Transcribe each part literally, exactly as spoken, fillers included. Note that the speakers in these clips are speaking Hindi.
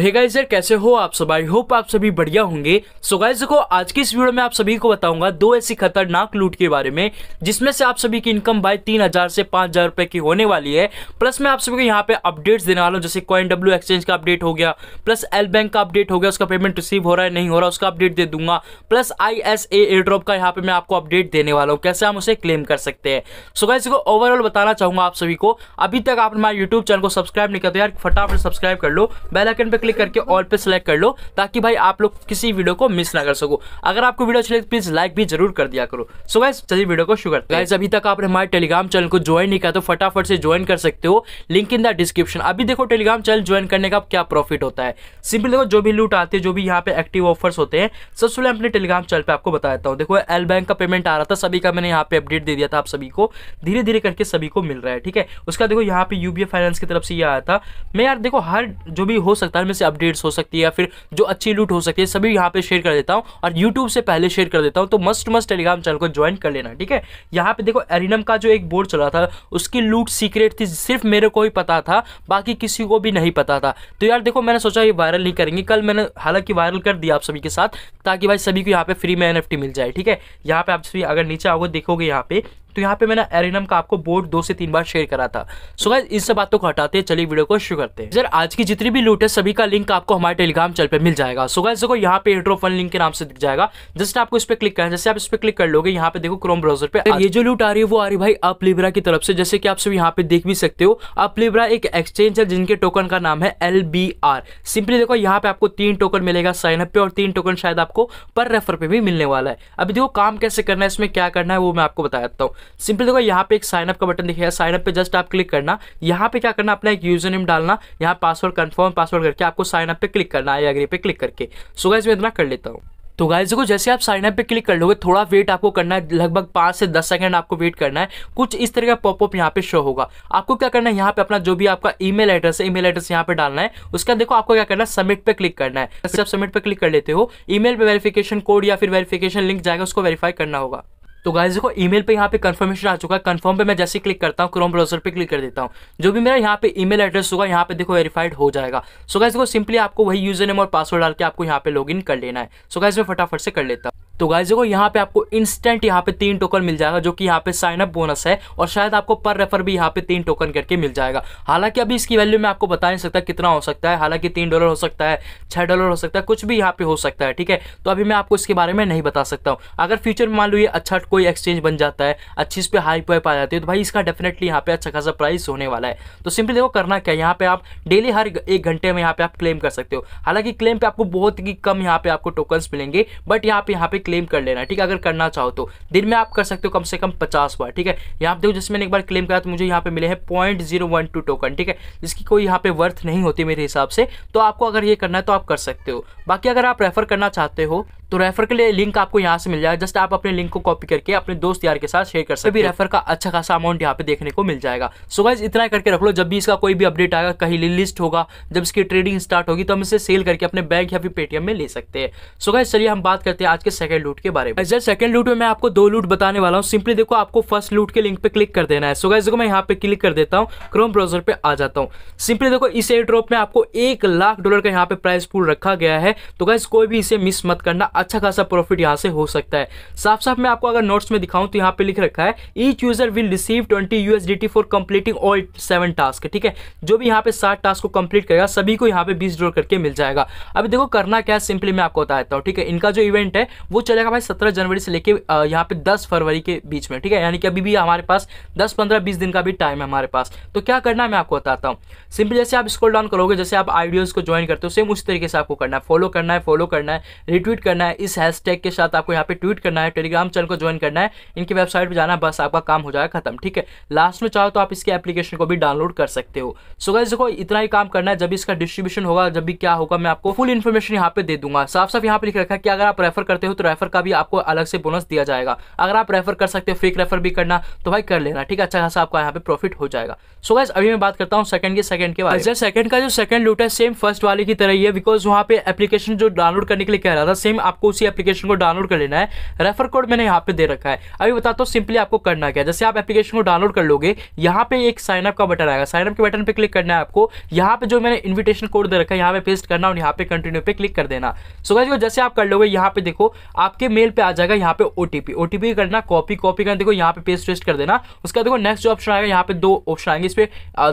हे गाइस यार, कैसे हो आप सब? आई होप आप सभी बढ़िया होंगे। सो गाइस देखो, आज की इस वीडियो में आप सभी को बताऊंगा दो ऐसी खतरनाक लूट के बारे में जिसमें से आप सभी की इनकम भाई तीन हजार से पांच हजार रुपए की होने वाली है। प्लस मैं आप सभी को यहाँ पे अपडेट्स देने वाला हूँ, जैसे CoinW एक्सचेंज का अपडेट हो गया, प्लस एल बैंक का अपडेट हो गया, उसका पेमेंट रिसीव हो रहा है नहीं हो रहा उसका अपडेट दे दूंगा, plus I S A air drop का यहाँ पे मैं आपको अपडेट देने वाला हूँ, कैसे हम उसे क्लेम कर सकते हैं। सो गाइस देखो, ओवरऑल बताना चाहूंगा आप सभी को, अभी तक आपने हमारे यूट्यूब चैनल को सब्सक्राइब नहीं करते यार, फटाफट सब्सक्राइब कर लो, बेल आइकन पे क्लिक करके ऑल पे सेलेक्ट कर लो, ताकि भाई आप लोग किसी वीडियो को मिस ना कर सको। अगर आपको वीडियो अच्छी लगे तो प्लीज लाइक भी जरूर कर दिया करो। सो गाइस चलिए वीडियो को शुरू करते हैं। गाइस अभी तक आपने हमारे टेलीग्राम चैनल को ज्वाइन नहीं किया तो फटाफट से ज्वाइन कर सकते हो, लिंक इन द डिस्क्रिप्शन। अभी देखो टेलीग्राम चैनल ज्वाइन करने का क्या प्रॉफिट होता है। सिंपल देखो, जो भी लूट आते हैं, जो भी यहाँ पे एक्टिव ऑफर्स होते हैं, सबसे पहले अपने टेलीग्राम चैनल पे आपको बता देता हूँ। देखो एल बैंक का पेमेंट आ रहा था सभी का, मैंने यहाँ पे अपडेट दे दिया था, आप सभी को धीरे धीरे करके सभी को मिल रहा है, ठीक है। उसका देखो यहाँ पे यूबीए फाइनेंस की तरफ से ये आया था। मैं यार देखो हर जो भी हो सकता है में से अपडेट्स हो सकती है या फिर जो अच्छी लूट हो सकती है सभी यहाँ पे शेयर कर देता हूँ, और यूट्यूब से पहले शेयर कर देता हूँ, तो मस्ट मस्ट टेलीग्राम चैनल को ज्वाइन कर लेना, ठीक है। यहाँ पे देखो एरिनम का जो एक बोर्ड चल रहा था उसकी लूट सीक्रेट थी, सिर्फ मेरे को ही पता था, बाकी किसी को भी नहीं पता था। तो यार देखो मैंने सोचा ये वायरल नहीं करेंगे, कल मैंने हालांकि वायरल कर दिया आप सभी के साथ, ताकि भाई सभी को यहाँ पे फ्री में एनएफटी मिल जाए, ठीक है। यहाँ पे आप सभी अगर नीचे आओगे देखोगे यहाँ पे, तो यहाँ पे मैंने एरिनम का आपको बोर्ड दो से तीन बार शेयर करा था। सो गाइस इस सब बातों को हटाते हैं, चलिए वीडियो को शुरू करते हैं। यार आज की जितनी भी लूट है सभी का लिंक आपको हमारे टेलीग्राम चैनल पे मिल जाएगा। सो गाइस देखो यहाँ पे एयरड्रॉप वन लिंक के नाम से दिख जाएगा, जस्ट आपको इस पे क्लिक करना है। जैसे आप इस पे क्लिक कर लोगे यहाँ पे देखो क्रोम ब्राउजर पे ये जो लूट आ रही है वो आ रही भाई अपलिब्रा की तरफ से, जैसे कि आप सब यहाँ पे देख भी सकते हो। अपलिब्रा एक एक्सचेंज है जिनके टोकन का नाम है एल बी आर। सिंपली देखो यहाँ पे आपको तीन टोकन मिलेगा साइन अप पे, और तीन टोकन शायद आपको पर रेफर पे भी मिलने वाला है। अभी देखो काम कैसे करना है, इसमें क्या करना है वो मैं आपको बता देता हूँ। सिंपल देखो यहाँ पे एक साइन अप का बटन दिखेगा, साइन अप पे जस्ट आप क्लिक करना। यहाँ पे क्या करना, अपना एक यूजर नेम डालना, यहाँ पासवर्ड कंफर्म पासवर्ड करके आपको साइन अप पे क्लिक करना है, एग्री पे क्लिक करके। सो गाइस मैं इतना कर लेता हूँ। तो गाइस देखो जैसे आप साइन अप पे क्लिक कर लोगे, थोड़ा वेट आपको करना है, लगभग पाँच से दस सेकंड आपको वेट करना है। कुछ इस तरह का पॉपअप यहाँ पे शो होगा। आपको क्या करना है, यहाँ पे अपना जो भी आपका ईमेल एड्रेस है ईमेल एड्रेस यहाँ पे डालना है। उसका देखो आपको क्या करना है, सबमिट पे क्लिक करना है। जैसे आप सबमिट पे क्लिक कर लेते हो, ईमेल पे वेरिफिकेशन कोड या फिर वेरिफिकेशन लिंक जाएगा, उसको वेरीफाई करना होगा। तो गाइस देखो ईमेल पे यहाँ पे कंफर्मेशन आ चुका है। कंफर्म पे मैं जैसे क्लिक करता हूँ, क्रोम ब्राउजर पे क्लिक कर देता हूँ, जो भी मेरा यहाँ पे ईमेल एड्रेस होगा यहाँ पे देखो वेरीफाइड हो जाएगा। सो गाइस देखो सिंपली आपको वही यूजर नेम और पासवर्ड डाल के आपको यहाँ पे लॉगिन कर लेना है। सो गाइस मैं फटाफट से कर लेता हूँ। तो गाइस देखो यहाँ पे आपको इंस्टेंट यहाँ पे तीन टोकन मिल जाएगा, जो कि यहाँ पे साइन अप बोनस है, और शायद आपको पर रेफर भी यहाँ पे तीन टोकन करके मिल जाएगा। हालांकि अभी इसकी वैल्यू मैं आपको बता नहीं सकता कितना हो सकता है, हालांकि तीन डॉलर हो सकता है, छह डॉलर हो सकता है, कुछ भी यहाँ पे हो सकता है, ठीक है। तो अभी मैं आपको इसके बारे में नहीं बता सकता हूँ। अगर फ्यूचर में मान लो ये अच्छा कोई एक्सचेंज बन जाता है, अच्छी इस पर हाइप वाइप आ जाती है, तो भाई इसका डेफिनेटली यहाँ पे अच्छा खासा प्राइस होने वाला है। तो सिंपली देखो करना क्या, यहाँ पे आप डेली हर एक घंटे में यहाँ पे आप क्लेम कर सकते हो। हालांकि क्लेम पे आपको बहुत ही कम यहाँ पे आपको टोकन्स मिलेंगे, बट यहाँ पे यहाँ पे क्लेम कर लेना, ठीक है। अगर करना चाहो तो दिन में आप कर सकते हो कम से कम पचास बार, ठीक है। यहाँ पे देखो जैसे मैंने एक बार क्लेम करा तो मुझे यहाँ पे मिले हैं point zero one two token, ठीक है, जिसकी कोई यहाँ पे वर्थ नहीं होती मेरे हिसाब से। तो आपको अगर ये करना है तो आप कर सकते हो। बाकी अगर आप रेफर करना चाहते हो तो रेफर के लिए लिंक आपको यहाँ से मिल जाएगा, जस्ट आप अपने लिंक को कॉपी करके अपने दोस्त यार के साथ शेयर कर सकते हो, भी रेफर का अच्छा खासा अमाउंट यहाँ पे देखने को मिल जाएगा। सो गाइस इतना करके रख लो, जब भी इसका कोई भी अपडेट आएगा, कहीं लिस्ट होगा, जब इसकी ट्रेडिंग स्टार्ट होगी तो हम इसे सेल करके अपने बैंक या फिर पेटीएम में ले सकते हैं। सो गाइस चलिए हम बात करते हैं आज के सेकंड लूट के बारे में। गाइस सेकंड लूट में मैं आपको दो लूट बताने वाला हूँ। सिंपली देखो आपको फर्स्ट लूट के लिंक पे क्लिक कर देना है। सो गाइस देखो मैं यहाँ पे क्लिक कर देता हूँ, क्रोम ब्राउजर पे आ जाता हूँ। सिंपली देखो इस एयर ड्रॉप में आपको एक लाख डॉलर का यहाँ पे प्राइस पूल रखा गया है। तो गाइस कोई भी इसे मिस मत करना, अच्छा खासा प्रॉफिट यहाँ से हो सकता है। साफ साफ मैं आपको अगर नोट्स में दिखाऊं तो यहाँ पे लिख रखा है each user will receive twenty USDT for completing all seven task, ठीक है। जो भी यहाँ पे सात टास्क को कंप्लीट करेगा सभी को यहाँ पे बीस डॉलर करके मिल जाएगा। अभी देखो करना क्या है, सिंपली मैं आपको बता देता हूँ, ठीक है। इनका जो इवेंट है वो चलेगा भाई सत्रह जनवरी से लेके यहाँ पे दस फरवरी के बीच में, ठीक है। यानी कि अभी भी हमारे पास दस पंद्रह बीस दिन का भी टाइम है हमारे पास। तो क्या करना है मैं आपको बताता हूँ। सिंपली जैसे आप स्क्रॉल डाउन करोगे, जैसे आप आइडियोज को ज्वाइन करते हो, सेम उस तरीके से आपको करना है, फॉलो करना है, फॉलो करना है, रिट्वीट करना है, इस हैशटैग के साथ आपको यहाँ पे ट्वीट करना है, टेलीग्राम चैनल को ज्वाइन करना है, इनकी वेबसाइट पे जाना, बस आपका काम हो जाएगा खत्म, ठीक है। लास्ट में चाहो तो आप इसके एप्लीकेशन को भी डाउनलोड कर सकते हो। सो गाइस देखो इतना ही काम करना है। जब इसका डिस्ट्रीब्यूशन होगा, जब भी क्या होगा, मैं आपको फुल इन्फॉर्मेशन यहाँ पे दे दूंगा। साफ साफ यहाँ पे लिख रखा है कि अगर आप रेफर करते हो तो रेफर का भी आपको अलग से बोनस दिया जाएगा। अगर आप रेफर कर सकते हो, फेक रेफर भी करना तो भाई कर लेना, ठीक है, अच्छा खासा आपका यहाँ पे प्रॉफिट हो जाएगा। सो गाइस अभी मैं बात करता हूँ सेकंड के सेकंड के बाद। सेकंड का जो सेकंड लूट है सेम फर्स्ट वाले की तरह ही है, बिकॉज वहाँ पे एप्लीकेशन जो डाउनलोड करने के लिए कह रहा था सेम आपको उसी एप्लीकेशन को डाउनलोड कर लेना है। रेफर कोड मैंने यहाँ पे दे रखा है, अभी बताता हूँ सिंपली आपको करना क्या है। जैसे आप एप्लीकेशन को डाउनलोड कर लोगे, यहाँ पे एक साइन अप का बटन आएगा, साइन अप के बटन पे क्लिक करना है आपको। यहाँ पे जो मैंने इन्विटेशन कोड दे रखा है यहाँ पे पेस्ट करना और यहाँ पे कंटिन्यू पे क्लिक कर देना। सो गाइस जैसे आप कर लोगे यहाँ पे देखो आपके मेल पे आ जाएगा यहाँ पे ओटीपी, ओटीपी करना कॉपी, कॉपी करना देखो यहाँ पे पेस्ट पेस्ट कर देना। उसका देखो नेक्स्ट जो ऑप्शन आएगा यहाँ पे दो ऑप्शन आएंगे, इस पे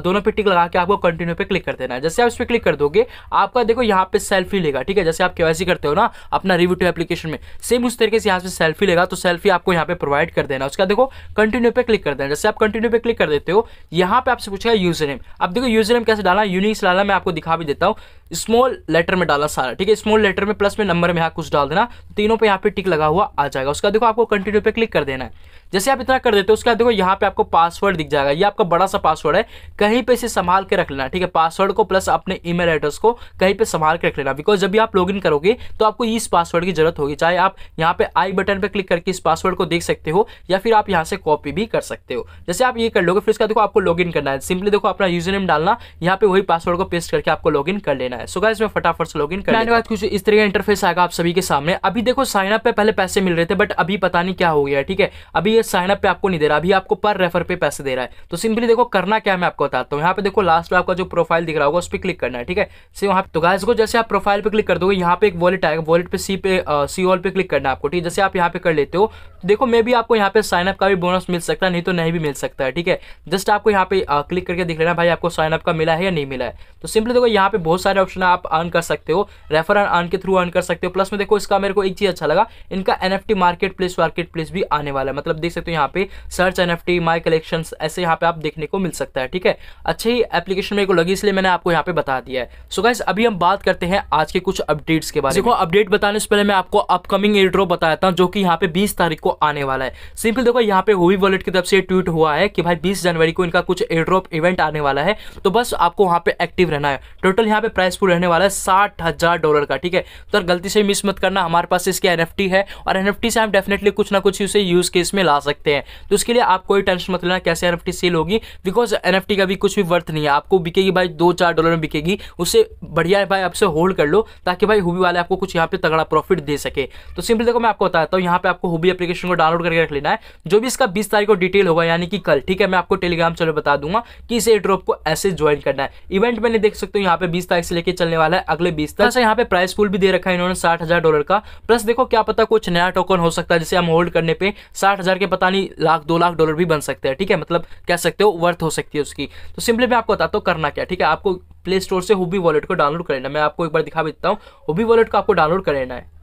दोनों पे टिक लगा के आपको कंटिन्यू पे क्लिक कर देना है। जैसे आप इस पे क्लिक कर दोगे आपका देखो यहाँ पे सेल्फी लेगा, ठीक है, जैसे आप केवाईसी करते हो ना अपना रिव्यू टू एप्लीकेशन में, सेम उस तरीके से यहाँ से सेल्फी लेगा, तो सेल्फी आपको यहाँ पे प्रोवाइड कर देना। उसका देखो कंटिन्यू पे क्लिक कर देना। जैसे आप कंटिन्यू पे क्लिक कर देते हो यहाँ पे आपसे पूछेगा यूजर नेम। अब देखो यूजर नेम कैसे डाला, यूनिक डाला, मैं आपको दिखा भी देता हूँ, स्मॉल लेटर में डाला सारा, ठीक है, स्मॉल लेटर में प्लस में नंबर में यहाँ कुछ डाल देना, तीनों पे यहाँ पे टिक लगा हुआ आ जाएगा। उसका देखो आपको कंटिन्यू पे क्लिक कर देना है। जैसे आप इतना कर देते हो उसका देखो यहाँ पे आपको पासवर्ड दिख जाएगा, ये आपका बड़ा सा पासवर्ड है, कहीं पे इसे संभाल के रख लेना, ठीक है, पासवर्ड को प्लस अपने ईमेल एड्रेस को कहीं पे संभाल के रख लेना, बिकॉज जब भी आप लॉगिन करोगे तो आपको इस पासवर्ड की जरूरत होगी। चाहे आप यहाँ पे आई बटन पे क्लिक करके इस पासवर्ड को देख सकते हो या फिर आप यहाँ से कॉपी भी कर सकते हो। जैसे आप ये कर लोगे फिर उसका देखो आपको लॉगिन करना है, सिंपली देखो अपना यूजर नेम डालना, यहाँ पे वही पासवर्ड को पेस्ट करके आपको लॉगिन कर लेना है। सो गाइस मैं फटाफट से लॉगिन करने के बाद कुछ इस तरह का इंटरफेस आएगा आप सभी के सामने। अभी देखो साइन अप पे पहले पैसे मिल रहे थे, बट अभी पता नहीं क्या हो गया, ठीक है, अभी ये साइन अप पे आपको नहीं दे रहा, अभी आपको पर रेफर पे पैसे दे रहा है। तो सिंपली देखो करना क्या है मैं आपको बताता हूँ। यहाँ पे देखो लास्ट में आपका जो प्रोफाइल दिख रहा होगा उस पर क्लिक करना है, ठीक है। सो यहाँ तो गाइस को जैसे आप प्रोफाइल पे क्लिक कर दोगे यहाँ पे एक वॉलेट आएगा, वॉलेट पे सी पे सी ऑल पे क्लिक करना है आपको, ठीक है। जैसे आप यहाँ पे कर लेते हो देखो मे भी आपको यहाँ पे साइन अप का भी बोनस मिल सकता है, नहीं तो नहीं भी मिल सकता है, ठीक है। जस्ट आपको यहाँ पे क्लिक करके देख लेना भाई आपको साइन अप का मिला है या नहीं मिला है। तो सिंपली देखो यहाँ पे बहुत सारे ऑप्शन आप अर्न कर सकते हो, रेफर अर्न के थ्रू अर्न कर सकते हो। प्लस में देखो इसका मेरे को एक चीज अच्छा लगा, इनका NFT market place market place भी आने वाला है, मतलब देख सकते हो यहाँ पे सर्च एनएफटी माय कलेक्शंस ऐसे यहाँ पे आप देखने को मिल सकता है, ठीक है। अच्छी एप्लीकेशन मेरे को लगी इसलिए मैंने आपको यहाँ पे बता दिया है। सो गाइस अभी हम बात करते हैं आज के कुछ अपडेट्स के बारे में। देखो अपडेट बताने से पहले मैं आपको अपकमिंग एयर ड्रॉप बताता हूँ जो कि यहाँ पे बीस तारीख को आने वाला है। सिंपल देखो यहाँ पे हुई वॉलेट की तरफ से ट्वीट हुआ है कि भाई बीस जनवरी को इनका कुछ एयर ड्रॉप इवेंट आने वाला है, तो बस आपको वहाँ पे एक्टिव रहना है। टोटल यहाँ पे प्राइस पूल रहने वाला है साठ हजार डॉलर का, ठीक है। तो गलती से मिस मत करना, हमारे पास इसके एनएफटी है और एनएफटी से हम डेफिनेटली कुछ ना कुछ उसे यूज केस में ला सकते हैं, तो उसके लिए आप कोई टेंशन मत लेना कैसे एनएफटी सेल होगी, बिकॉज एनएफटी का भी कुछ भी वर्थ नहीं है, आपको बिकेगी भाई दो चार डॉलर में बिकेगी, उसे बढ़िया है भाई आपसे होल्ड कर लो ताकि भाई हुबी वाले आपको कुछ यहाँ पे तगड़ा प्रॉफिट दे सके। तो सिंपल देखो मैं आपको बताता हूँ, यहाँ पे आपको हुबी एप्लीकेशन को डाउनलोड करके रख लेना है, जो भी इसका बीस तारीख को डिटेल होगा यानी कि कल, ठीक है। मैं आपको टेलीग्राम चैनल बता दूंगा कि इसे ड्रॉप को ऐसे ज्वाइन करना है। इवेंट मैंने देख सकते हो यहाँ पे बीस तारीख से लेकर चलने वाला है अगले बीस तारीख। यहाँ पे प्राइस पूल भी दे रखा है इन्होंने साठ हजार डॉलर का, प्लस देखो क्या पता कुछ नया टोकन हो सकता है जिसे हम होल्ड करने पे साठ हजार के पता नहीं लाख दो लाख डॉलर भी बन सकते हैं, ठीक है, मतलब कह सकते हो वर्थ हो सकती है उसकी। तो सिंपली मैं आपको बताता हूँ करना क्या, ठीक है। आपको प्ले स्टोर से हुबी वॉलेट को डाउनलोड कर लेना, मैं आपको एक बार दिखा भी देता हूँ, हुबी वॉलेट को आपको डाउनलोड कर लेना है।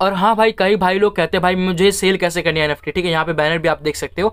और हाँ भाई, कई भाई लोग कहते हैं भाई मुझे सेल कैसे करनी है एनएफटी, ठीक है, यहाँ पे बैनर भी आप देख सकते हो।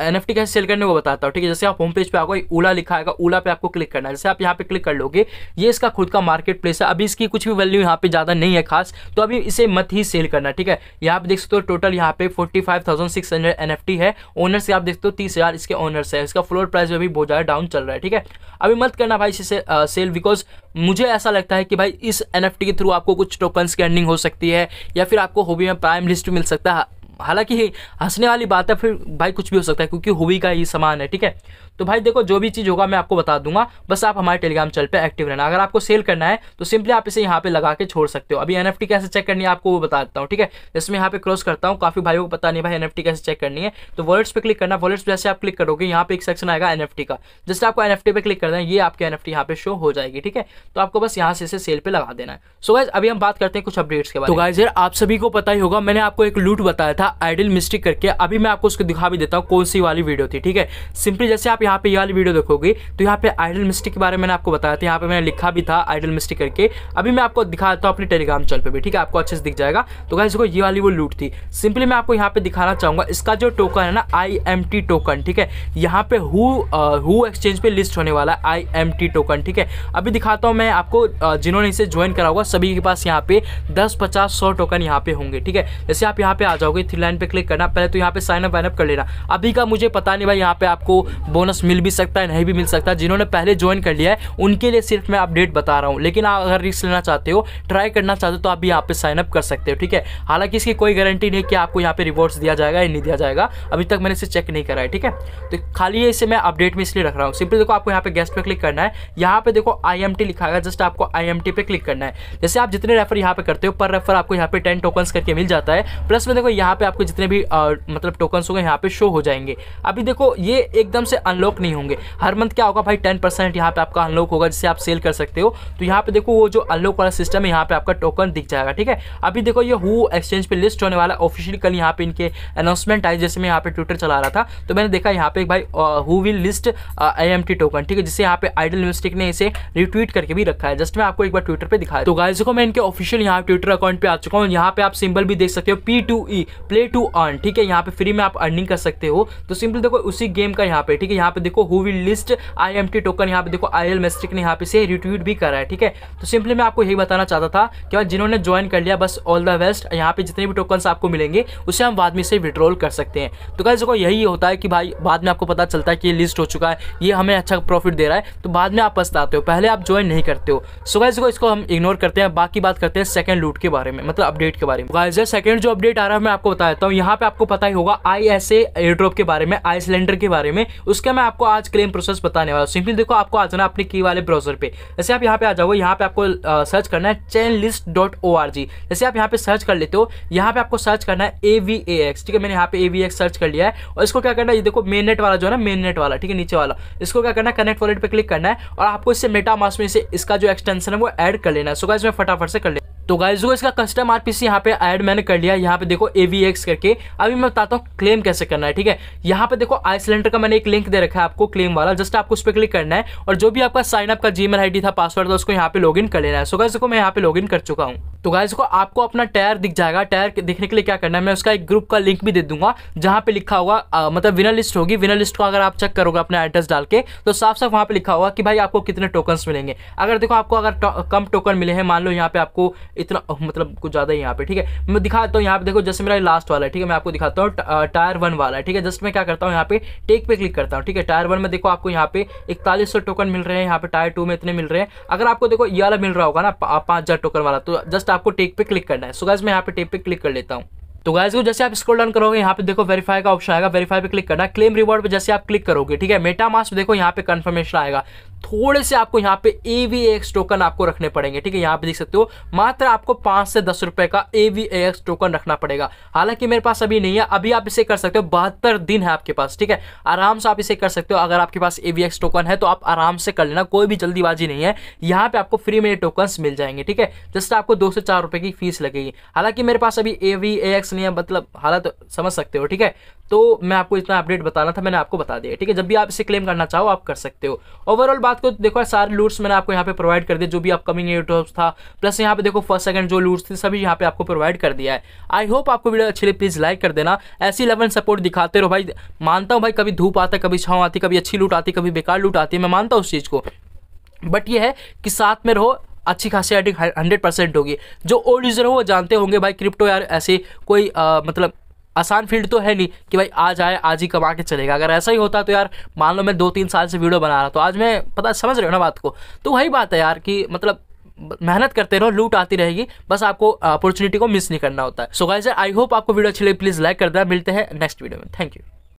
एनएफटी कैसे सेल करने को बताता हूँ, ठीक है। जैसे आप होम पेज पे आओगे, ओला लिखा आएगा, ओला पे आपको क्लिक करना है। जैसे आप यहाँ पे क्लिक कर लोगे, ये इसका खुद का मार्केट प्लेस है, अभी इसकी कुछ भी वैल्यू यहाँ पे ज़्यादा नहीं है खास, तो अभी इसे मत ही सेल करना, ठीक है। यहाँ पे देख सकते हो टोटल यहाँ पे forty five thousand six hundred NFT है, ओनर से आप देख सकते हो तीस हज़ार इसके ओनर्स है, इसका फ्लोर प्राइस अभी बहुत ज़्यादा डाउन चल रहा है, ठीक है। अभी मत करना भाई इसे सेल, बिकॉज मुझे ऐसा लगता है कि भाई इस एनएफटी के थ्रू आपको कुछ टोकन्स की अर्निंग हो सकती है या फिर आपको हॉबी में प्राइम लिस्ट मिल सकता है। हालांकि हंसने वाली बात है, फिर भाई कुछ भी हो सकता है क्योंकि हॉबी का ही सामान है, ठीक है। तो भाई देखो जो भी चीज़ होगा मैं आपको बता दूंगा, बस आप हमारे टेलीग्राम चैनल पे एक्टिव रहना। अगर आपको सेल करना है तो सिंपली आप इसे यहाँ पे लगा के छोड़ सकते हो। अभी एनएफटी कैसे चेक करनी है आपको वो बता देता हूँ, ठीक है। इसमें यहाँ पे क्रॉस करता हूँ, काफ़ी भाइयों को पता नहीं भाई एनएफटी कैसे चेक करनी है। तो वॉलेट्स पे क्लिक करना, वॉलेट्स जैसे आप क्लिक करोगे यहाँ पे एक सेक्शन आएगा एनएफटी का, जस्ट आपको एनएफटी पे क्लिक करना है, ये आपके एनएफटी यहाँ पे शो हो जाएगी, ठीक है। तो आपको बस यहाँ से इसे सेल पे लगा देना है। सो गाइस अभी हम बात करते हैं कुछ अपडेट्स के बारे में। तो गाइस यार आप सभी को पता ही होगा, मैंने आपको एक लूट बताया था आइडल मिस्टेक करके, अभी मैं आपको उसको दिखा भी देता हूँ कौन सी वाली वीडियो थी, ठीक है। सिंपली जैसे आप यहाँ पे ये वाली वीडियो देखोगे तो यहाँ पे आइडल मिस्टेक के बारे में मैंने आपको बताया था, यहाँ पे मैंने लिखा भी था आइडल मिस्टेक करके। अभी मैं आपको दिखा देता हूँ अपने टेलीग्राम चैनल पे भी, ठीक है, आपको अच्छे से दिख जाएगा। तो गाइस देखो ये वाली वो लूट थी। सिंपली मैं आपको यहाँ पे दिखाना चाहूंगा, इसका जो टोकन है ना आई एम टी टोकन, ठीक है, यहाँ पे हू एक्सचेंज पे लिस्ट होने वाला है आई एम टी टोकन, ठीक है। अभी दिखाता हूँ मैं आपको, जिन्होंने इसे ज्वाइन करा होगा सभी के पास यहाँ पे दस पचास सौ टोकन यहाँ पे होंगे, ठीक है। जैसे आप यहाँ पे आ जाओगे थ्री लाइन पे क्लिक करना, पहले तो यहाँ पे साइन अप वाइन अप कर लेना। अभी का मुझे पता नहीं भाई यहाँ पे आपको बोनस बोनस मिल भी सकता है, नहीं भी मिल सकता। जिन्होंने पहले ज्वाइन कर लिया है उनके लिए सिर्फ मैं अपडेट बता रहा हूँ, लेकिन आप अगर रिस्क लेना चाहते हो, ट्राई करना चाहते हो तो आप भी यहाँ पे साइन अप कर सकते हो, ठीक है। हालांकि इसकी कोई गारंटी नहीं कि आपको यहाँ पे रिवॉर्ड्स दिया जाएगा या नहीं दिया जाएगा, अभी तक मैंने इसे चेक नहीं करा है, ठीक है। तो खाली इसे मैं अपडेट में इसलिए रख रहा हूँ। सिंपली देखो आपको यहाँ पे गेस्ट पे क्लिक करना है, यहाँ पे देखो आई एम टी लिखा है, जस्ट आपको आई एम टी पे क्लिक करना है। जैसे आप जितने रेफर यहाँ पे करते हो पर रेफर आपको यहाँ पे टेन टोकन करके मिल जाता है, प्लस में देखो यहाँ पे आपको जितने भी आ, मतलब टोकन होंगे यहाँ पे शो हो जाएंगे। अभी देखो ये एकदम से अनलॉक नहीं होंगे, हर मंथ क्या होगा भाई टेन परसेंट यहाँ पे आपका अनलॉक होगा जिससे आप सेल कर सकते हो। तो यहाँ पे देखो वो जो अनलॉक वाला सिस्टम है यहाँ पे आपका टोकन दिख जाएगा, ठीक है। अभी देखो ये हू एक्सचेंज पे लिस्ट होने वाला ऑफिशियली, कल यहाँ पे इनके अनाउंसमेंट आई, जैसे मैं यहाँ पे ट्विटर चला रहा था तो मैंने देखा यहाँ पे भाई who will list I M T token, ठीक है, जिससे यहाँ पे आइडल मिस्टिक ने इसे रिट्वीट करके भी रखा है। जस्ट मैं आपको एक बार ट्विटर पे दिखाया। तो गाइस देखो मैं इनके ऑफिशियल यहाँ ट्विटर अकाउंट पे आ चुका हूँ, यहाँ पे आप सिंबल भी देख सकते हो P two E play to earn, ठीक है, यहाँ पे फ्री में आप अर्निंग कर सकते हो। तो सिंपल देखो उसी गेम का यहाँ पे, ठीक है, यहाँ पे देखो who will list I M T token, यहाँ पे देखो आइडल मिस्टिक ने यहाँ पे से रिट्वीट भी करा है, ठीक है। तो सिंपली मैं आपको यही बताना चाहता था कि जिन्होंने ज्वाइन कर लिया बस ऑल द बेस्ट, यहाँ पे जितने भी टोकन आपको मिलेंगे उसे हम बाद में से विड्रॉल कर सकते हैं। तो गाइस देखो यही होता है कि भाई बाद में आपको पता चलता है कि ये लिस्ट हो चुका है, ये हमें अच्छा प्रॉफिट दे रहा है, तो बाद में आप पछताते हो, पहले आप ज्वाइन नहीं करते हो। सो गाइस देखो इसको हम इग्नोर करते हैं। बाकी बात करते हैं सेकंड लूट के बारे में, मतलब अपडेट के बारे में। गाइस सेकंड जो अपडेट आ रहा है मैं आपको बता देता हूँ, यहाँ पे आपको पता ही होगा I S A air drop के बारे में, आई सिलेंडर के बारे में, उसका मैं आपको आज क्लेम प्रोसेस बताने वाला हूँ। सिंपली देखो आपको आ जाना अपने की वाले ब्राउजर पे, जैसे आप यहाँ पे आ जाओ, यहाँ पे आपको सर्च करना है chain list dot O R G, जैसे आप यहाँ पे सर्च कर लेते हो, यहाँ पे आपको सर्च करना है ए वी ए एक्स, ठीक है, मैंने यहाँ पे ए वी एक्स सर्च कर लिया है। और इसको क्या करना है, ये देखो मेन नेट वाला जो है ना, मेन नेट वाला, ठीक है, नीचे वाला, इसको क्या करना है कनेक्ट वॉलेट पे क्लिक करना है और आपको इससे मेटामास्क में से इसका जो एक्सटेंशन है वो ऐड कर लेना है। सो गाइस मैं फटाफट से कर लेना। तो गाइस इसका कस्टम आरपीसी यहाँ पे ऐड मैंने कर लिया, यहाँ पे देखो एवीएक्स करके। अभी मैं बताता हूँ क्लेम कैसे करना है, ठीक है। यहाँ पे देखो आई सिलेंडर का मैंने एक लिंक दे रखा है आपको क्लेम वाला, जस्ट आपको उस पर क्लिक करना है और जो भी आपका साइन अप का जीमेल आईडी था, पासवर्ड था, उसको यहाँ पे लॉगिन कर लेना है। सो गाइस देखो मैं यहाँ पे लॉगिन कर चुका हूँ। तो गाइस को आपको अपना टायर दिख जाएगा, टायर दिखने के लिए क्या करना है, मैं उसका एक ग्रुप का लिंक भी दे दूंगा जहाँ पे लिखा होगा आ, मतलब विनर लिस्ट होगी। विनर लिस्ट को अगर आप चेक करोगे अपना एड्रेस डाल के तो साफ साफ वहाँ पे लिखा होगा कि भाई आपको कितने टोकन्स मिलेंगे। अगर देखो आपको अगर टो, कम टोकन मिले हैं, मान लो यहाँ पे आपको इतना मतलब कुछ ज़्यादा ही यहाँ पे, ठीक है, मैं दिखाता हूँ। यहाँ पे देखो जैसे मेरा लास्ट वाला है, ठीक है, मैं आपको दिखाता हूँ टायर वन वाला है, ठीक है। जस्ट मैं क्या करता हूँ यहाँ पे टेक पे क्लिक करता हूँ, ठीक है। टायर वन में देखो आपको यहाँ पे इकतालीस सौ टोकन मिल रहे हैं, यहाँ पे टायर टू में इतने मिल रहे हैं। अगर आपको देखो ये वाला मिल रहा होगा ना पाँच हज़ार टोकन वाला, तो जस्ट आपको टेक पे क्लिक करना है। सो गाइस मैं यहाँ पे टेक पे क्लिक कर लेता हूँ। तो गाइस को जैसे आप स्क्रॉल डाउन करोगे, यहाँ पे देखो वेरीफाई का ऑप्शन आएगा, वेरीफाई पे क्लिक करना। क्लेम रिवॉर्ड पे जैसे आप क्लिक करोगे, ठीक है, मेटामास्क देखो यहाँ पे कंफर्मेशन आएगा। थोड़े से आपको यहाँ पे एवीएक्स टोकन आपको रखने पड़ेंगे, ठीक है, यहाँ पे देख सकते हो, मात्र आपको पाँच से दस रुपए का एवीएक्स टोकन रखना पड़ेगा। हालांकि मेरे पास अभी नहीं है, अभी आप इसे कर सकते हो, बहत्तर दिन है आपके पास, ठीक है, आराम से आप इसे कर सकते हो। अगर आपके पास एवीएक्स टोकन है तो आप आराम से कर लेना, कोई भी जल्दीबाजी नहीं है। यहाँ पे आपको फ्री में टोकन मिल जाएंगे, ठीक है, जस्ट आपको दो से चार रुपए की फीस लगेगी। हालांकि मेरे पास अभी एवीएक्स नहीं है, मतलब हालात समझ सकते हो, ठीक है। तो मैं आपको इतना अपडेट बताना था, मैंने आपको बता दिया, ठीक है। जब भी आप इसे क्लेम करना चाहो आप कर सकते हो। ओवरऑल बात को देखो सारे लूट्स मैंने आपको यहाँ पे प्रोवाइड कर दिए, जो भी अपकमिंग एयर ड्रॉप्स था, प्लस यहाँ पे देखो फर्स्ट सेकंड जो लूट्स थे सभी यहाँ पे आपको प्रोवाइड कर दिया है। आई होप आपको वीडियो अच्छी लगी, प्लीज लाइक कर देना। ऐसी लव एंड सपोर्ट दिखाते रहो भाई। मानता हूँ भाई कभी धूप आता, कभी छाँव आती, कभी अच्छी लूट आती, कभी बेकार लूट आती है, मैं मानता हूँ उस चीज़ को, बट ये है कि साथ में रहो, अच्छी खासी अर्निंग हंड्रेड परसेंट होगी। जो ओल्ड यूजर हो वो जानते होंगे भाई क्रिप्टो यार ऐसे कोई मतलब आसान फील्ड तो है नहीं कि भाई आज आए आज ही कमा के चलेगा। अगर ऐसा ही होता तो यार मान लो मैं दो तीन साल से वीडियो बना रहा, तो आज मैं पता समझ रहे हो ना बात को। तो वही बात है यार कि मतलब मेहनत करते रहो, लूट आती रहेगी, बस आपको अपॉर्चुनिटी को मिस नहीं करना होता है। सो गाइस आई होप आपको वीडियो अच्छी लगी, प्लीज़ लाइक कर देना। मिलते हैं नेक्स्ट वीडियो में, थैंक यू।